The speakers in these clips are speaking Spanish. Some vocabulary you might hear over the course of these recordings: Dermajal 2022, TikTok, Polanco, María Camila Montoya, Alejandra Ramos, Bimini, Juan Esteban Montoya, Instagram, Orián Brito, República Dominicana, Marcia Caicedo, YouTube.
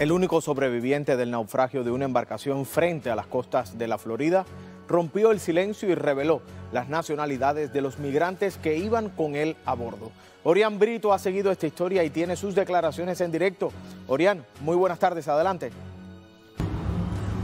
El único sobreviviente del naufragio de una embarcación frente a las costas de la Florida rompió el silencio y reveló las nacionalidades de los migrantes que iban con él a bordo. Orián Brito ha seguido esta historia y tiene sus declaraciones en directo. Orián, muy buenas tardes, adelante.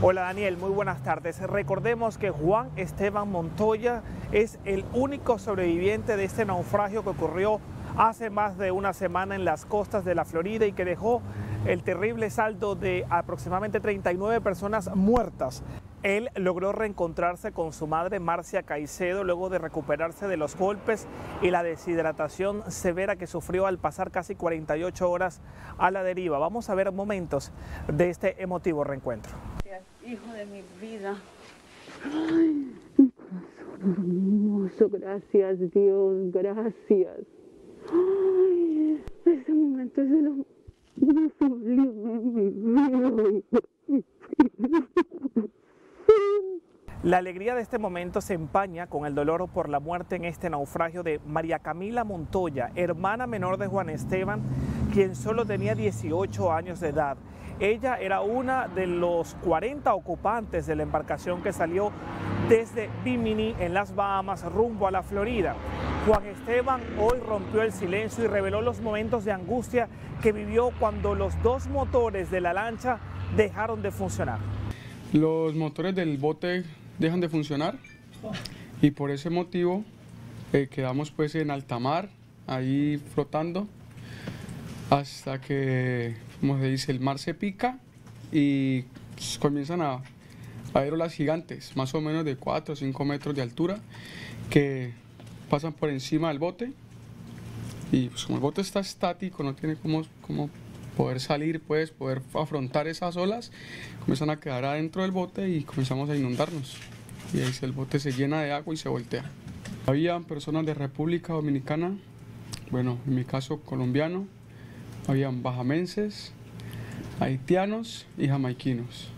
Hola Daniel, muy buenas tardes. Recordemos que Juan Esteban Montoya es el único sobreviviente de este naufragio que ocurrió hace más de una semana en las costas de la Florida y que dejó el terrible saldo de aproximadamente 39 personas muertas. Él logró reencontrarse con su madre Marcia Caicedo luego de recuperarse de los golpes y la deshidratación severa que sufrió al pasar casi 48 horas a la deriva. Vamos a ver momentos de este emotivo reencuentro. Hijo de mi vida. Ay, un corazón hermoso, gracias Dios, gracias. Ay, ese momento es de lo más sublime en mi vida. La alegría de este momento se empaña con el dolor por la muerte en este naufragio de María Camila Montoya, hermana menor de Juan Esteban, quien solo tenía 18 años de edad. Ella era una de los 40 ocupantes de la embarcación que salió desde Bimini, en las Bahamas, rumbo a la Florida. Juan Esteban hoy rompió el silencio y reveló los momentos de angustia que vivió cuando los dos motores de la lancha dejaron de funcionar. Los motores del bote dejan de funcionar y por ese motivo quedamos pues en alta mar, ahí flotando, hasta que, como se dice, el mar se pica y comienzan a haber olas gigantes, más o menos de 4 o 5 metros de altura, que pasan por encima del bote y pues, como el bote está estático, no tiene como poder salir, pues, poder afrontar esas olas, comienzan a quedar adentro del bote y comenzamos a inundarnos. Y ahí el bote se llena de agua y se voltea. Había personas de República Dominicana, bueno, en mi caso colombiano, habían bajamenses, haitianos y jamaiquinos.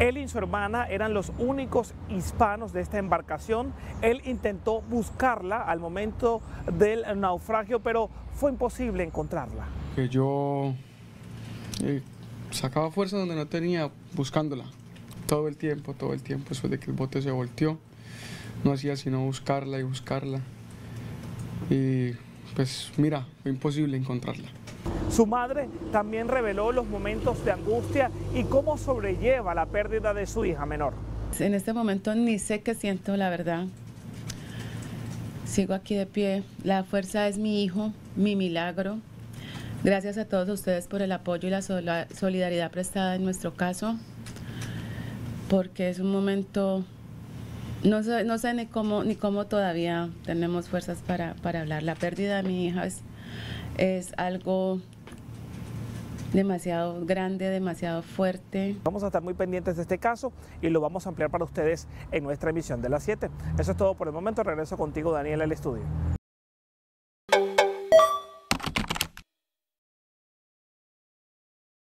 Él y su hermana eran los únicos hispanos de esta embarcación. Él intentó buscarla al momento del naufragio, pero fue imposible encontrarla. Que yo sacaba fuerza donde no tenía, buscándola todo el tiempo, después de que el bote se volteó, no hacía sino buscarla y buscarla, y pues mira, fue imposible encontrarla. Su madre también reveló los momentos de angustia y cómo sobrelleva la pérdida de su hija menor. En este momento ni sé qué siento, la verdad. Sigo aquí de pie, la fuerza es mi hijo, mi milagro. Gracias a todos ustedes por el apoyo y la solidaridad prestada en nuestro caso, porque es un momento, no sé ni cómo todavía tenemos fuerzas para hablar. La pérdida de mi hija es algo demasiado grande, demasiado fuerte. Vamos a estar muy pendientes de este caso y lo vamos a ampliar para ustedes en nuestra emisión de las 7. Eso es todo por el momento. Regreso contigo, Daniel, al estudio.